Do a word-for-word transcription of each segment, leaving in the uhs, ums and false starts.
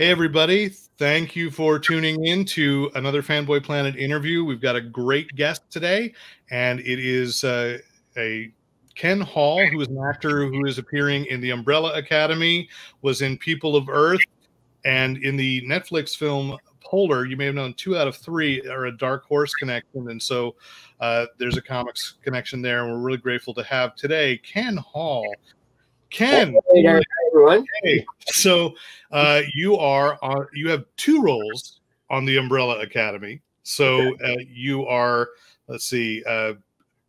Hey, everybody. Thank you for tuning in to another Fanboy Planet interview. We've got a great guest today, and it is uh, a Ken Hall, who is an actor who is appearing in The Umbrella Academy, was in People of Earth, and in the Netflix film Polar. You may have known two out of three are a Dark Horse connection, and so uh, there's a comics connection there, and we're really grateful to have today Ken Hall. Ken, hey, hey, everyone. Hey. So uh, you are on, you have two roles on the Umbrella Academy. So uh, you are, let's see, uh,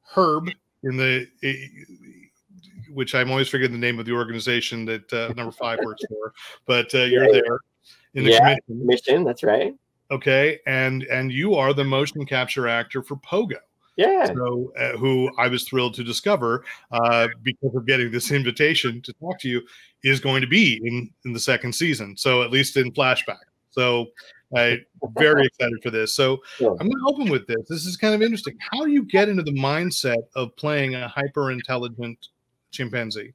Herb in the, which I'm always forgetting the name of the organization that uh, number five works for, but uh, you're yeah, there in the yeah, commission. commission. That's right. Okay, and and you are the motion capture actor for Pogo. Yeah. So, uh, who I was thrilled to discover uh, because of getting this invitation to talk to you is going to be in, in the second season. So at least in flashback. So I'm uh, very excited for this. So yeah. I'm going to open with this. This is kind of interesting. How do you get into the mindset of playing a hyper-intelligent chimpanzee?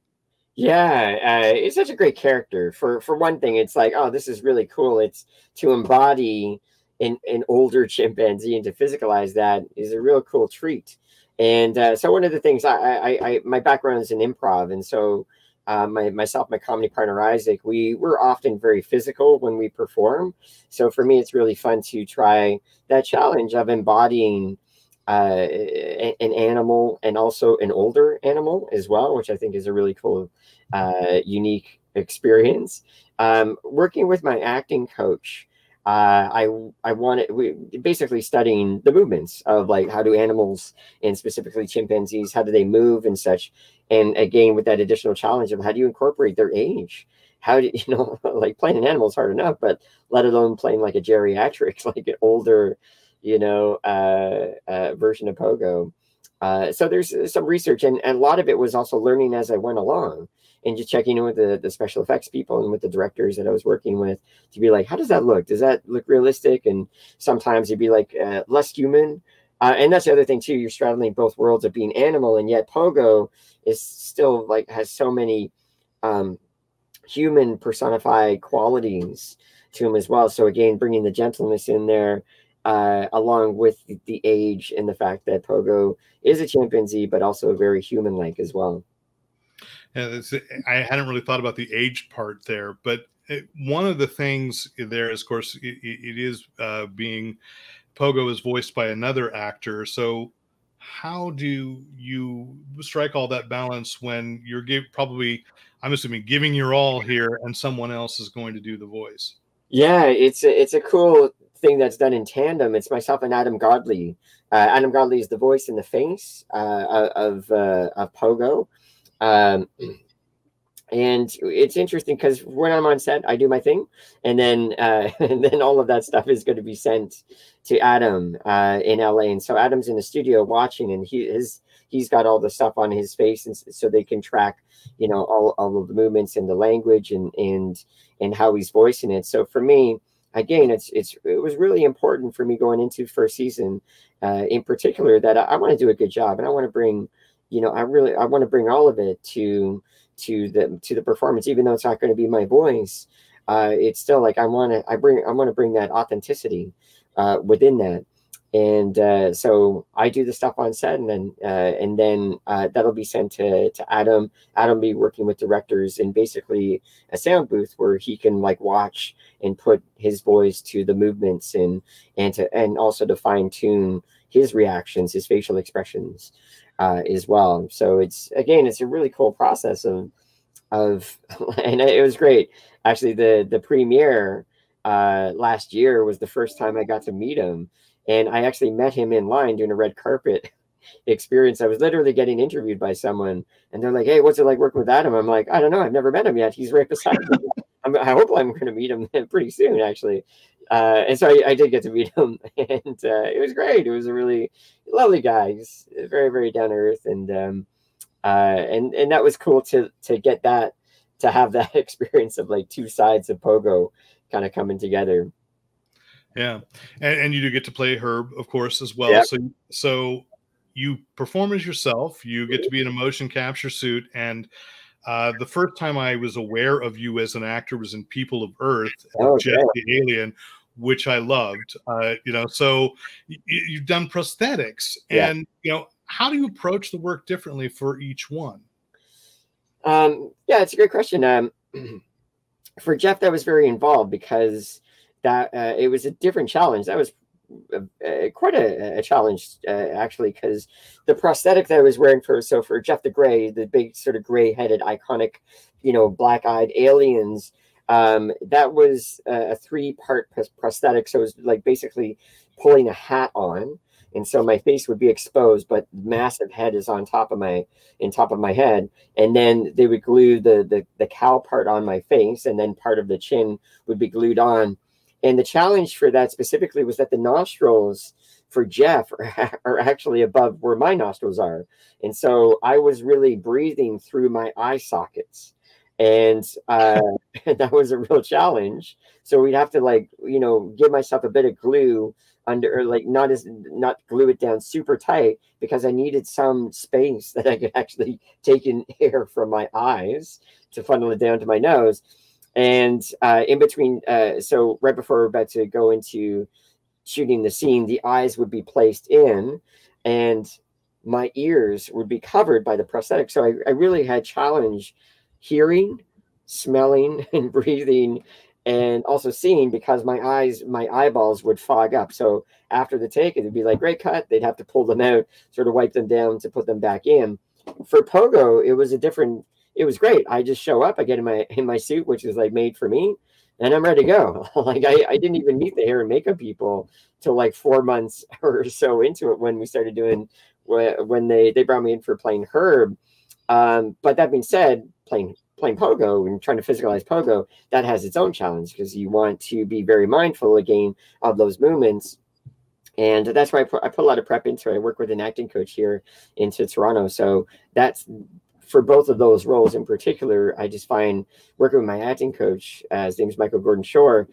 Yeah, uh, it's such a great character. For, for one thing, it's like, oh, this is really cool. It's to embody An, an older chimpanzee and to physicalize that is a real cool treat. And uh, so one of the things I, I, I my background is in improv, and so uh, my myself, my comedy partner Isaac, we we're often very physical when we perform. So for me, it's really fun to try that challenge of embodying uh, a, an animal and also an older animal as well, which I think is a really cool, uh, unique experience. Um, working with my acting coach. Uh, I I wanted we basically studying the movements of like how do animals and specifically chimpanzees, how do they move and such, and again with that additional challenge of how do you incorporate their age? How do you know like playing an animal is hard enough, but let alone playing like a geriatric, like an older, you know, uh, uh, version of Pogo. Uh, so there's some research, and, and a lot of it was also learning as I went along and just checking in with the, the special effects people and with the directors that I was working with to be like, how does that look? Does that look realistic? And sometimes you'd be like uh, less human. Uh, and that's the other thing too. You're straddling both worlds of being animal, and yet Pogo is still like has so many um, human personified qualities to him as well. So again, bringing the gentleness in there, Uh, along with the age and the fact that Pogo is a chimpanzee, but also very human-like as well. Yeah, I hadn't really thought about the age part there, but it, one of the things there is, of course, it, it is uh, being Pogo is voiced by another actor. So how do you strike all that balance when you're give, probably, I'm assuming, giving your all here, and someone else is going to do the voice? Yeah, it's a, it's a cool thing that's done in tandem. It's myself and Adam Godley. Uh, Adam Godley is the voice and the face uh, of, uh, of Pogo. Um, and it's interesting because when I'm on set, I do my thing. And then uh, and then all of that stuff is going to be sent to Adam uh, in L A. And so Adam's in the studio watching, and he his, he's got all the stuff on his face, and so they can track, you know, all, all of the movements and the language and, and, and how he's voicing it. So for me, again, it's it's it was really important for me going into first season, uh, in particular, that I, I want to do a good job, and I want to bring, you know, I really I want to bring all of it to to the to the performance, even though it's not going to be my voice. Uh, it's still like I want to I bring I want to bring that authenticity uh, within that, and uh, so I do the stuff on set, and then uh, and then uh, that'll be sent to to Adam. Adam be working with directors in basically a sound booth where he can like watch and put his voice to the movements and and to and also to fine tune his reactions, his facial expressions, uh, as well. So it's again, it's a really cool process of of, and it was great. Actually, the the premiere uh, last year was the first time I got to meet him, and I actually met him in line during a red carpet experience. I was literally getting interviewed by someone, and they're like, "Hey, what's it like working with Adam?" I'm like, "I don't know. I've never met him yet. He's right beside me." I hope I'm going to meet him pretty soon, actually. Uh, and so I, I did get to meet him, and uh, it was great. It was a really lovely guy. He's very, very down to earth, and um, uh, and and that was cool to to get that to have that experience of like two sides of Pogo kind of coming together. Yeah, and and you do get to play Herb, of course, as well. Yep. So so you perform as yourself. You get to be in a motion capture suit, and Uh, the first time I was aware of you as an actor was in People of Earth, oh, Jeff yeah. the Alien, which I loved. Uh, you know, so you, you've done prosthetics, yeah. and you know, how do you approach the work differently for each one? Um, yeah, it's a great question. Um, for Jeff, that was very involved because that uh, it was a different challenge. That was uh, quite a, a challenge uh, actually, because the prosthetic that I was wearing for so for Jeff the Grey, the big sort of gray-headed, iconic, you know, black-eyed aliens. Um, that was a, a three-part prosthetic, so it was like basically pulling a hat on, and so my face would be exposed, but massive head is on top of my in top of my head, and then they would glue the the the cowl part on my face, and then part of the chin would be glued on. And the challenge for that specifically was that the nostrils for Jeff are, are actually above where my nostrils are, and so I was really breathing through my eye sockets. And uh, that was a real challenge. So we'd have to, like, you know, give myself a bit of glue under, or like not as not glue it down super tight, because I needed some space that I could actually take in air from my eyes to funnel it down to my nose. And uh, in between, uh, so right before we're about to go into shooting the scene, the eyes would be placed in, and my ears would be covered by the prosthetic. So I, I really had challenge. Hearing, smelling, and breathing, and also seeing, because my eyes, my eyeballs would fog up. So after the take, it would be like, great cut. They'd have to pull them out, sort of wipe them down to put them back in. For Pogo, it was a different, it was great. I just show up, I get in my in my suit, which is like made for me, and I'm ready to go. Like I, I didn't even meet the hair and makeup people till like four months or so into it, when we started doing, when they, they brought me in for playing Herb. Um, but that being said, playing playing Pogo and trying to physicalize Pogo, that has its own challenge, because you want to be very mindful again of those movements. And that's why I put, I put a lot of prep into it. I work with an acting coach here into Toronto. So that's for both of those roles in particular. I just find working with my acting coach, uh, his name is Michael Gordon Shore.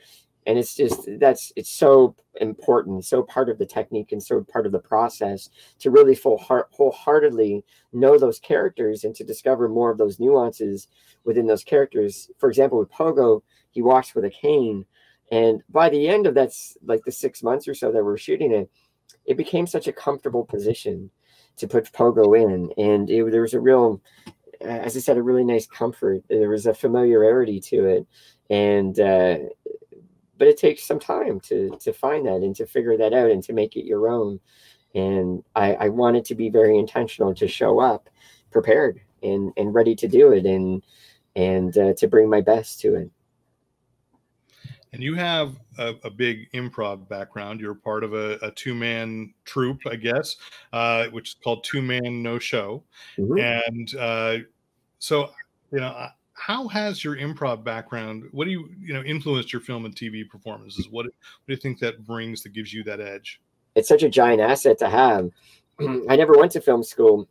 And it's just, that's, it's so important, so part of the technique and so part of the process to really full heart, wholeheartedly know those characters and to discover more of those nuances within those characters. For example, with Pogo, he walks with a cane. And by the end of that's like the six months or so that we're shooting it, it became such a comfortable position to put Pogo in. And it, there was a real, as I said, a really nice comfort. There was a familiarity to it. And, uh, but it takes some time to to find that and to figure that out and to make it your own. And I, I wanted to be very intentional to show up prepared and, and ready to do it and and uh, to bring my best to it. And you have a, a big improv background. You're part of a, a two-man troupe, I guess, uh, which is called Two Man No Show. Mm-hmm. And uh, so, you know, I, how has your improv background, what do you, you know, influenced your film and T V performances? What, what do you think that brings that gives you that edge? It's such a giant asset to have. I never went to film school.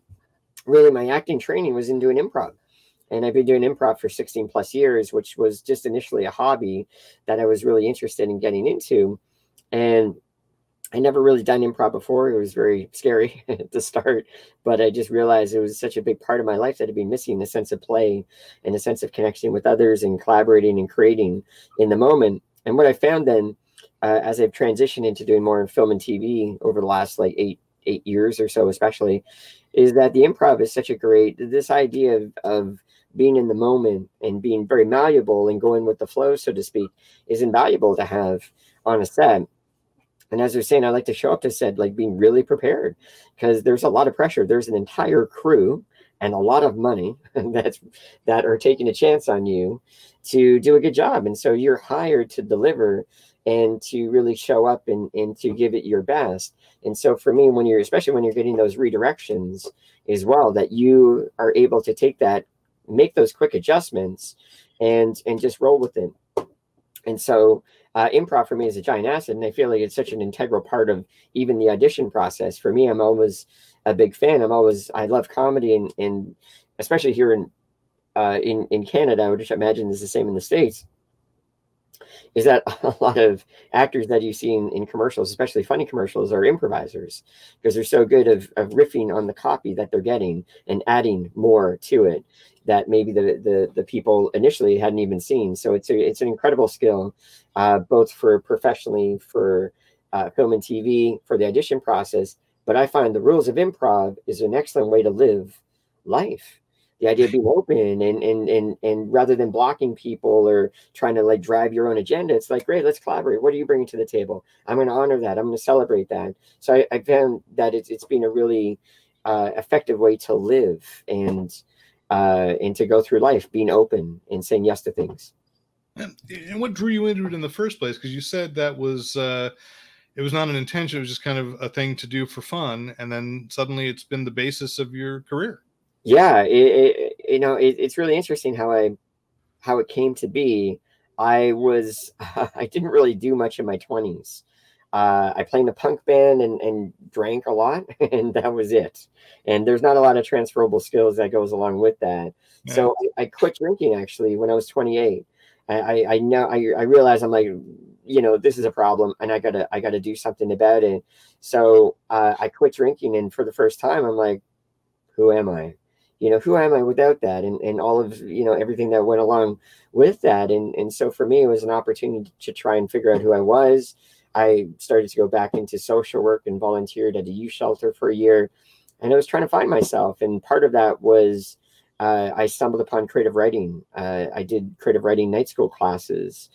Really, my acting training was in doing improv. And I've been doing improv for sixteen plus years, which was just initially a hobby that I was really interested in getting into. And I never really done improv before. It was very scary to start, but I just realized it was such a big part of my life that I'd been missing, the sense of play and the sense of connection with others and collaborating and creating in the moment. And what I found then, uh, as I've transitioned into doing more in film and T V over the last like eight, eight years or so, especially, is that the improv is such a great, this idea of, of being in the moment and being very malleable and going with the flow, so to speak, is invaluable to have on a set. And as you're saying, I like to show up to said, like being really prepared, because there's a lot of pressure. There's an entire crew and a lot of money that's, that are taking a chance on you to do a good job. And so you're hired to deliver and to really show up and, and to give it your best. And so for me, when you're, especially when you're getting those redirections as well, that you are able to take that, make those quick adjustments and, and just roll with it. And so uh, improv for me is a giant asset, and I feel like it's such an integral part of even the audition process. For me, I'm always a big fan. I'm always, I love comedy, and, and especially here in, uh, in, in Canada, which I imagine is the same in the States. is that a lot of actors that you see in, in commercials, especially funny commercials, are improvisers because they're so good of, of riffing on the copy that they're getting and adding more to it that maybe the the, the people initially hadn't even seen. So it's, a, it's an incredible skill, uh, both for professionally, for uh, film and T V, for the audition process. But I find the rules of improv is an excellent way to live life. The idea of being open and, and, and, and rather than blocking people or trying to like drive your own agenda, it's like, great, let's collaborate. What are you bringing to the table? I'm going to honor that. I'm going to celebrate that. So I, I found that it's, it's been a really uh, effective way to live and, uh, and to go through life, being open and saying yes to things. And, and what drew you into it in the first place? Because you said that was, uh, it was not an intention. It was just kind of a thing to do for fun. And then suddenly it's been the basis of your career. Yeah, it, it, you know, it, it's really interesting how I, how it came to be. I was, I didn't really do much in my twenties. Uh, I played in a punk band and, and drank a lot, and that was it. And there's not a lot of transferable skills that goes along with that. Yeah. So I, I quit drinking actually when I was twenty-eight. I, I, I know, I, I realized I'm like, you know, this is a problem and I gotta, I gotta do something about it. So uh, I quit drinking, and for the first time, I'm like, who am I? You know, who am I without that? And, and all of, you know, everything that went along with that. And, and so for me, it was an opportunity to try and figure out who I was. I started to go back into social work and volunteered at a youth shelter for a year. And I was trying to find myself. And part of that was uh, I stumbled upon creative writing. Uh, I did creative writing night school classes.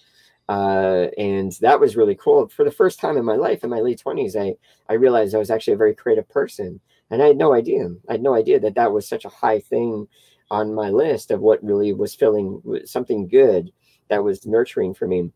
Uh, and that was really cool. For the first time in my life, in my late twenties, I, I realized I was actually a very creative person. And I had no idea. I had no idea that that was such a high thing on my list of what really was filling, something good that was nurturing for me.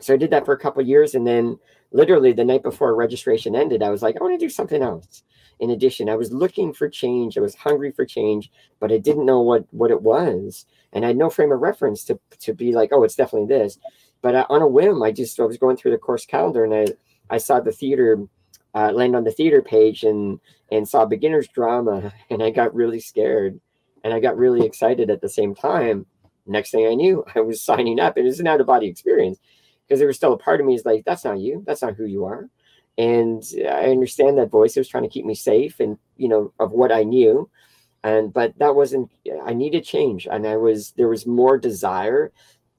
So I did that for a couple of years. And then literally the night before registration ended, I was like, I want to do something else. In addition, I was looking for change. I was hungry for change, but I didn't know what, what it was. And I had no frame of reference to, to be like, oh, it's definitely this. But I, on a whim, I just, I was going through the course calendar and I, I saw the theater Uh, land on the theater page and and saw beginner's drama, and I got really scared and I got really excited at the same time. Next thing I knew, I was signing up, and it was an out-of-body experience because there was still a part of me is like, that's not you, that's not who you are. And I understand that voice, it was trying to keep me safe and, you know, of what I knew. And but that wasn't, I needed change, and I was, there was more desire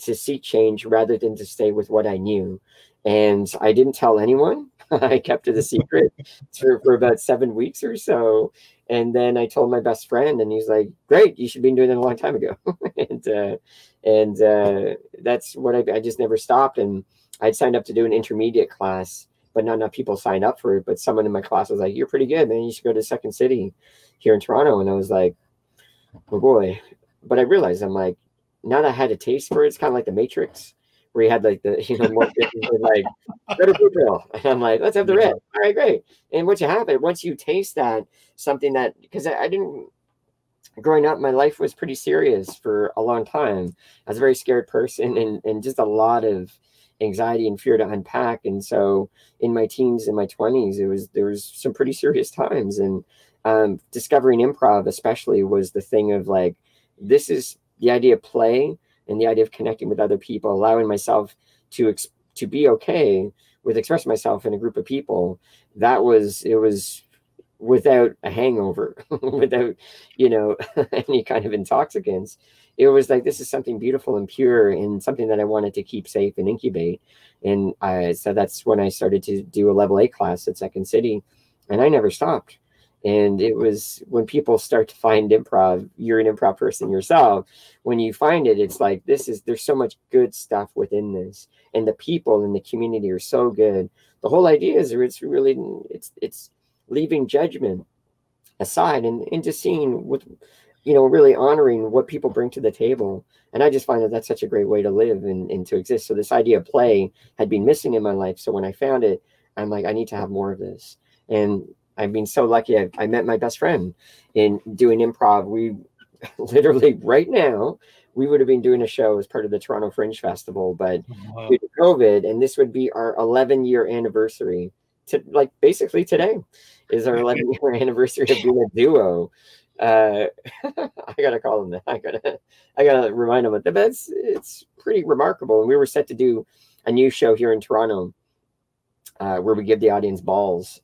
to see change rather than to stay with what I knew. And I didn't tell anyone. I kept it a secret for, for about seven weeks or so. And then I told my best friend, and he's like, great, you should have been doing it a long time ago. and uh, and uh, that's what I, I just never stopped. And I'd signed up to do an intermediate class, but not enough people signed up for it. But someone in my class was like, you're pretty good, man. You should go to Second City here in Toronto. And I was like, oh, boy. But I realized, I'm like, now that I had a taste for it, it's kind of like The Matrix. Where you had like the, you know, more like red or blue pill, and I'm like, let's have the red. All right, great. And once you have it, once you taste that, something that, because I, I didn't, growing up, my life was pretty serious for a long time. I was a very scared person, and and just a lot of anxiety and fear to unpack. And so in my teens and my twenties, it was, there was some pretty serious times. And um, discovering improv, especially, was the thing of like, this is the idea of play. And the idea of connecting with other people, allowing myself to ex to be okay with expressing myself in a group of people, that was, it was without a hangover, without, you know, any kind of intoxicants. It was like, this is something beautiful and pure and something that I wanted to keep safe and incubate. And I, so that's when I started to do a level eight class at Second City, and I never stopped. And it was when people start to find improv, you're an improv person yourself. When you find it, it's like, this is, there's so much good stuff within this. And the people in the community are so good. The whole idea is it's really, it's, it's leaving judgment aside and, and just seeing what, you know, really honoring what people bring to the table. And I just find that that's such a great way to live and, and to exist. So this idea of play had been missing in my life. So when I found it, I'm like, I need to have more of this. And I've been so lucky. I, I met my best friend in doing improv. We literally right now, we would have been doing a show as part of the Toronto Fringe Festival, but wow. Due to COVID, and this would be our eleven year anniversary to like basically today is our eleven year anniversary of being a duo. Uh, I gotta call him that. I gotta, I gotta remind him of that. That's it's pretty remarkable. And we were set to do a new show here in Toronto, uh, where we give the audience balls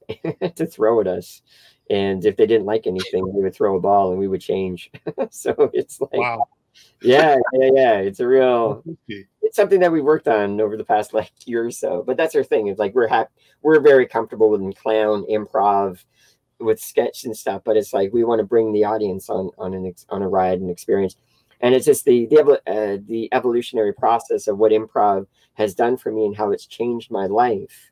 to throw at us, and if they didn't like anything, we would throw a ball and we would change. So it's like, wow. yeah, yeah, yeah. It's a real. It's something that we worked on over the past like year or so. But that's our thing. It's like we're happy. We're very comfortable with clown improv, with sketch and stuff, but it's like we want to bring the audience on on an ex, on a ride and experience, and it's just the the uh, the evolutionary process of what improv has done for me and how it's changed my life.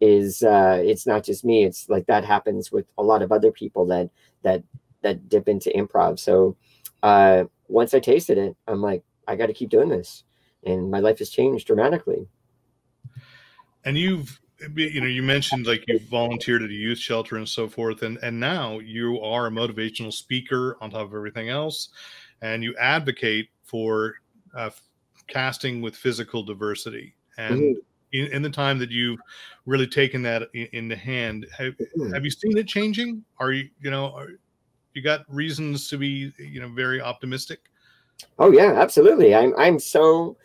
Is uh, it's not just me. It's like that happens with a lot of other people that that that dip into improv. So uh, once I tasted it, I'm like, I got to keep doing this, and my life has changed dramatically. And you've. You know, you mentioned like you volunteered at a youth shelter and so forth, and and now you are a motivational speaker on top of everything else, and you advocate for uh, casting with physical diversity. And mm-hmm. in, in the time that you've really taken that in, in the hand, have, mm-hmm. have you seen it changing? Are you you know are, you got reasons to be you know very optimistic? Oh yeah, absolutely. I'm I'm so.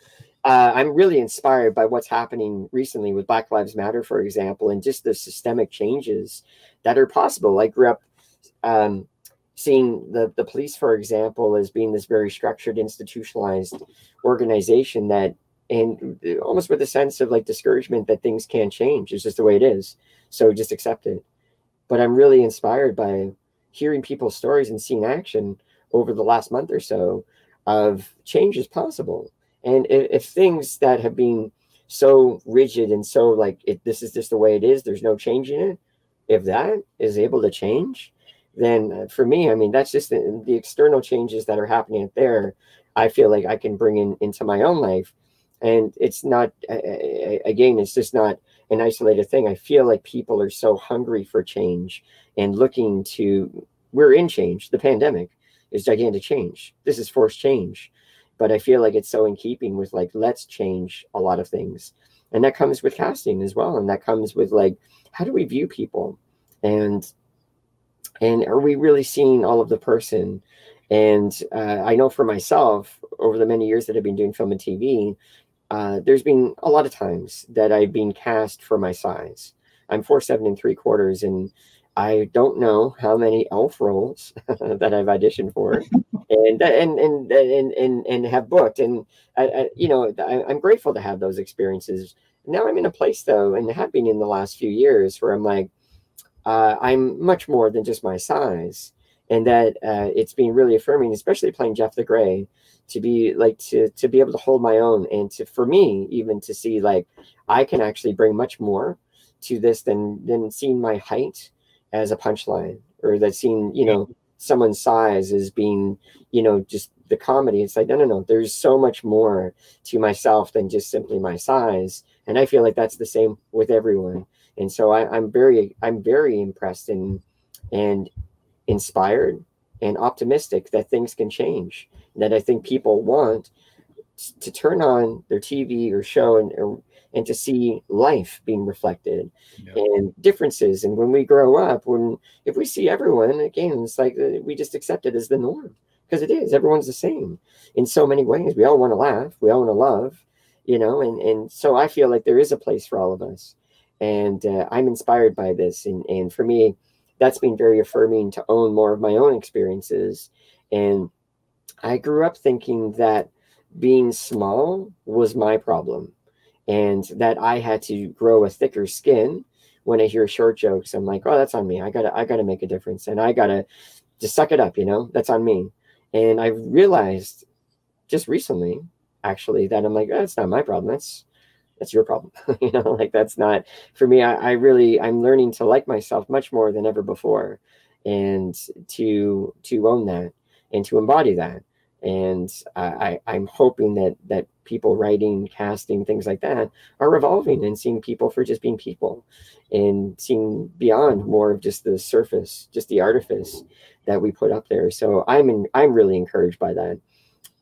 Uh, I'm really inspired by what's happening recently with Black Lives Matter, for example, and just the systemic changes that are possible. I grew up um, seeing the, the police, for example, as being this very structured, institutionalized organization that, and almost with a sense of like discouragement that things can't change. It's just the way it is. So just accept it. But I'm really inspired by hearing people's stories and seeing action over the last month or so of change is possible. And if things that have been so rigid and so like, it, this is just the way it is, there's no changing it. If that is able to change, then for me, I mean, that's just the, the external changes that are happening out there. I feel like I can bring in into my own life. And it's not, again, it's just not an isolated thing. I feel like people are so hungry for change and looking to, we're in change. The pandemic is gigantic change. This is forced change. But I feel like it's so in keeping with like, let's change a lot of things. And that comes with casting as well. And that comes with like, how do we view people? And and are we really seeing all of the person? And uh, I know for myself, over the many years that I've been doing film and T V, uh, there's been a lot of times that I've been cast for my size. I'm four seven and three quarters, and I don't know how many elf roles that I've auditioned for and, and, and, and, and, and have booked. And, I, I, you know, I, I'm grateful to have those experiences. Now I'm in a place, though, and have been in the last few years where I'm like, uh, I'm much more than just my size. And that uh, it's been really affirming, especially playing Jeff the Grey, to be like to to be able to hold my own. And to for me, even to see like I can actually bring much more to this than than seeing my height as a punchline, or that seeing, you know, someone's size as being, you know, just the comedy. It's like, no, no, no, there's so much more to myself than just simply my size. And I feel like that's the same with everyone. And so I, I'm very, I'm very impressed and, and inspired and optimistic that things can change, that I think people want to turn on their T V or show and, or, and to see life being reflected yeah. and differences. And when we grow up, when if we see everyone, again, it's like we just accept it as the norm, because it is. Everyone's the same in so many ways. We all want to laugh. We all want to love, you know, and, and so I feel like there is a place for all of us. And uh, I'm inspired by this. And, and for me, that's been very affirming to own more of my own experiences. And I grew up thinking that being small was my problem, and that I had to grow a thicker skin. When I hear short jokes, I'm like, oh, that's on me. I gotta, I gotta make a difference, and I gotta just suck it up, you know, that's on me. And I realized just recently, actually, that I'm like, oh, that's not my problem. That's, that's your problem. You know, like that's not for me. I, I really, I'm learning to like myself much more than ever before, and to, to own that and to embody that. And I, I'm hoping that, that people writing, casting, things like that are evolving and seeing people for just being people, and seeing beyond more of just the surface, just the artifice that we put up there. So I'm, in, I'm really encouraged by that.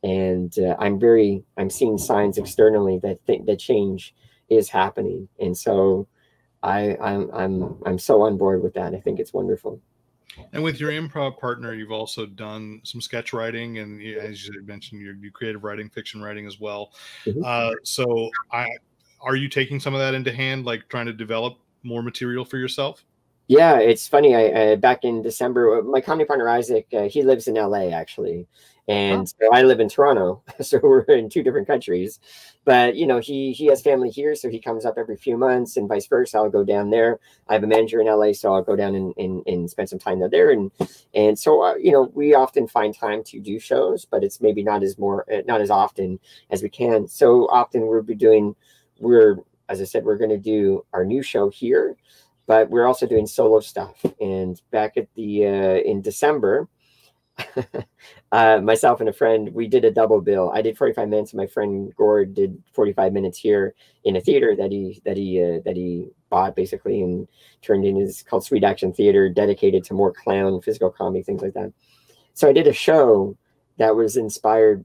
And uh, I'm very, I'm seeing signs externally that th that change is happening. And so I, I'm, I'm, I'm so on board with that. I think it's wonderful. And with your improv partner, you've also done some sketch writing, and as you mentioned, you do creative writing, fiction writing as well. Mm-hmm. Uh, so, I, are you taking some of that into hand, like trying to develop more material for yourself? Yeah, it's funny. I, I back in December, my comedy partner Isaac, uh, he lives in L A actually, and oh. so I live in Toronto. So we're in two different countries, but you know, he he has family here, so he comes up every few months, and vice versa. I'll go down there. I have a manager in L A, so I'll go down and and, and spend some time there. And and so uh, you know, we often find time to do shows, but it's maybe not as more not as often as we can. So often we'll be doing we're as I said we're going to do our new show here. But we're also doing solo stuff. And back at the uh, in December, uh, myself and a friend, we did a double bill. I did forty-five minutes. And my friend Gord did forty-five minutes here in a theater that he that he uh, that he bought basically and turned in. It's called Sweet Action Theater, dedicated to more clown, physical comedy, things like that. So I did a show that was inspired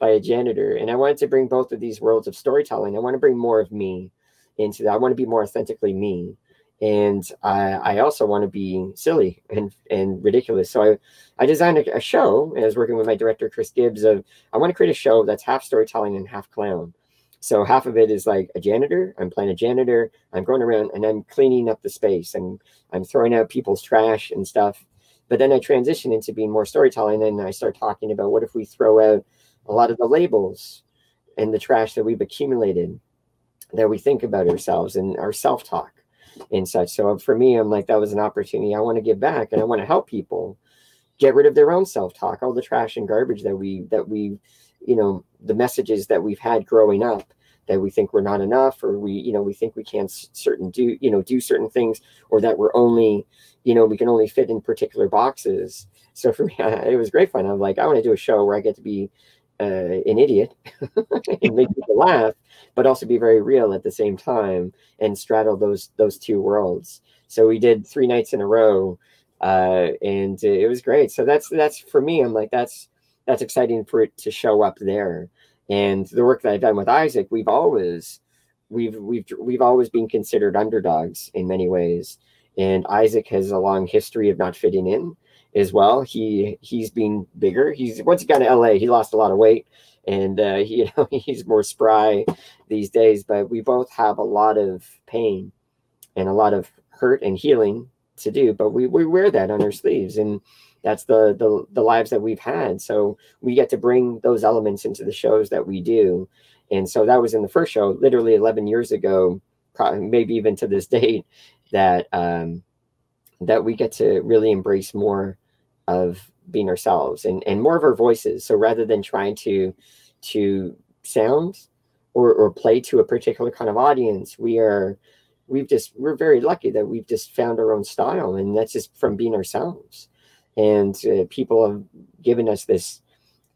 by a janitor, and I wanted to bring both of these worlds of storytelling. I want to bring more of me into that. I want to be more authentically me, and I, I also want to be silly and and ridiculous. So I I designed a, a show, and I was working with my director Chris Gibbs. Of I want to create a show that's half storytelling and half clown. So half of it is like a janitor. I'm playing a janitor. I'm going around and I'm cleaning up the space, and I'm throwing out people's trash and stuff. But then I transition into being more storytelling, and I start talking about what if we throw out a lot of the labels and the trash that we've accumulated, that we think about ourselves and our self-talk and such. So for me, I'm like, that was an opportunity. I want to give back, and I want to help people get rid of their own self-talk, all the trash and garbage that we, that we, you know, the messages that we've had growing up that we think we're not enough, or we, you know, we think we can't certain do, you know, do certain things, or that we're only, you know, we can only fit in particular boxes. So for me, it was great fun. I'm like, I want to do a show where I get to be Uh, an idiot and make people laugh, but also be very real at the same time and straddle those those two worlds. So we did three nights in a row, uh, and it was great. So that's that's for me. I'm like, that's that's exciting for it to show up there. And the work that I've done with Isaac, we've always we've we've we've always been considered underdogs in many ways. And Isaac has a long history of not fitting in as well. He he's been bigger. He's once he got to L A, he lost a lot of weight, and uh, he, you know, he's more spry these days. But we both have a lot of pain and a lot of hurt and healing to do. But we we wear that on our sleeves, and that's the the the lives that we've had. So we get to bring those elements into the shows that we do. And so that was in the first show, literally eleven years ago, probably, maybe even to this date, that um, that we get to really embrace more of being ourselves and, and more of our voices. So rather than trying to to sound or, or play to a particular kind of audience, we are we've just we're very lucky that we've just found our own style, and that's just from being ourselves. And uh, people have given us this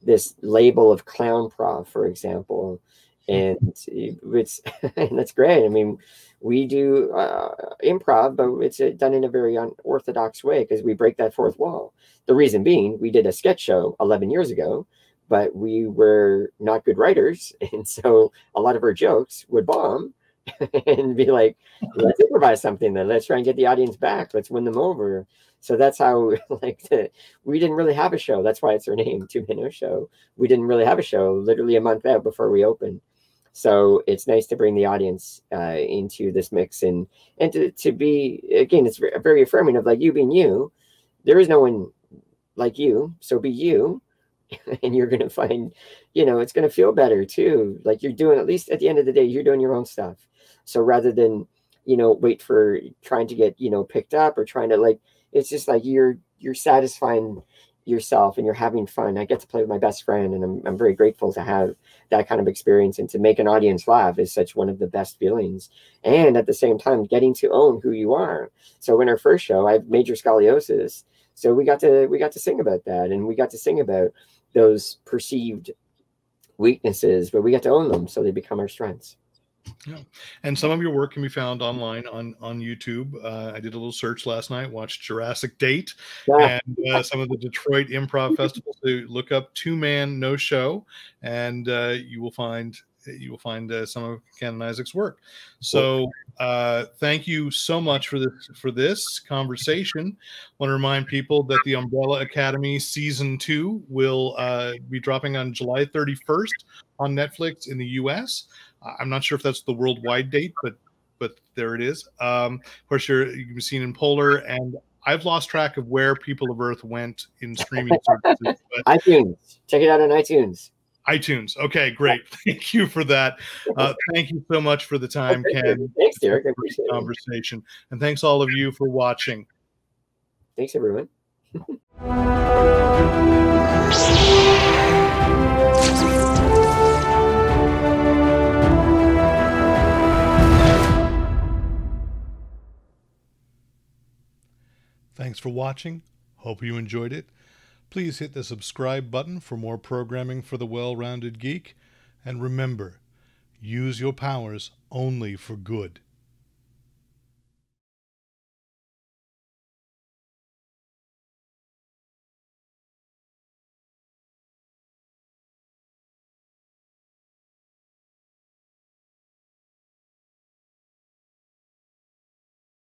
this label of clownprov, for example, and it's and that's great. I mean, we do uh, improv, but it's uh, done in a very unorthodox way because we break that fourth wall. The reason being, we did a sketch show eleven years ago, but we were not good writers. And so a lot of our jokes would bomb and be like, let's improvise something then. Let's try and get the audience back. Let's win them over. So that's how, like, the, we didn't really have a show. That's why it's our name, Two Man No Show. We didn't really have a show literally a month out before we opened. So it's nice to bring the audience uh, into this mix and and to, to be, again, it's very affirming of like you being you. There is no one like you, so be you. And you're going to find, you know, it's going to feel better too. Like you're doing, at least at the end of the day, you're doing your own stuff. So rather than, you know, wait for trying to get, you know, picked up or trying to like, it's just like you're you're satisfying yourself and you're having fun. I get to play with my best friend, and I'm, I'm very grateful to have that kind of experience, and to make an audience laugh is such one of the best feelings. And at the same time, getting to own who you are. So in our first show, I have major scoliosis. So we got to, we got to sing about that, and we got to sing about those perceived weaknesses, but we got to own them so they become our strengths. Yeah. And some of your work can be found online on, on YouTube. Uh, I did a little search last night, watched Jurassic Date yeah. and uh, some of the Detroit Improv Festival. So look up Two Man No Show, and uh, you will find you will find uh, some of Ken and Isaac's work. So uh, thank you so much for this, for this conversation. I want to remind people that the Umbrella Academy season two will uh, be dropping on July thirty-first on Netflix in the U S. I'm not sure if that's the worldwide date, but but there it is. Um, of course, you're, you can be seen in Polar, and I've lost track of where People of Earth went in streaming services. iTunes. Check it out on iTunes. iTunes. Okay, great. Thank you for that. Uh, thank you so much for the time, Ken. Thanks, Derek. I appreciate the conversation. And thanks all of you for watching. Thanks, everyone. Thanks for watching. Hope you enjoyed it. Please hit the subscribe button for more programming for the well-rounded geek. And remember, use your powers only for good.